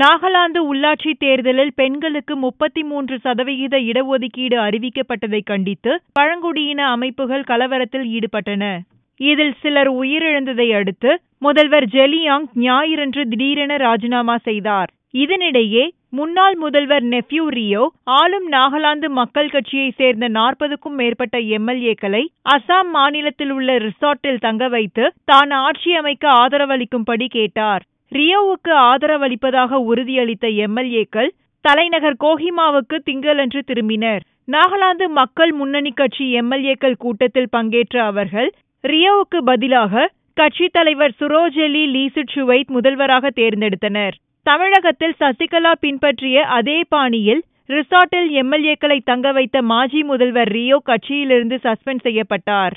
நாகாலாந்து உள்ளாட்சி தேர்தலில் பெண்களுக்கு 33% இடஒதுக்கீடு அறிவிக்கப்பட்டதை கண்டித்து பழங்குடியின அமைப்புகள் கலவரத்தில் ஈடுபட்டன. இதில் சிலர் உயிரிழந்ததை அடுத்து முதல்வர் ஜெலியாங் ஞாயிறன்று திடீரென ராஜினாமா செய்தார். இதனிடையே முன்னாள் முதல்வர் நெஃப்யூ ரியோ ஆளும் நாகாலாந்து மக்கள் கட்சியை சேர்ந்த 40க்கும் மேற்பட்ட எம்எல்ஏக்களை அசாம் மாநிலத்தில் உள்ள ரிசார்ட்டில் தங்க வைத்து தான் ஆட்சி அமைக்க ஆதரவளிக்கும்படி கேட்டார். ரியோவுக்கு ஆதரவளிப்பதாக உறுதியளித்த எம்எல்ஏக்கள் தலைநகர் கோஹிமாவுக்கு திங்களன்று திரும்பினர். நாகாலாந்து மக்கள் முன்னணி கட்சி எம்எல்ஏக்கள் கூட்டத்தில் பங்கேற்ற அவர்கள் ரியோவுக்கு பதிலாக கட்சித் தலைவர் சுரோஜெலி லீசுச்சுவைத் முதல்வராக தேர்ந்தெடுத்தனர். தமிழகத்தில் சசிகலா பின்பற்றிய அதே பாணியில் ரிசார்ட்டில் எம்எல்ஏக்களை தங்க வைத்த மாஜி முதல்வர் ரியோ கட்சியிலிருந்து சஸ்பெண்ட் செய்யப்பட்டார்.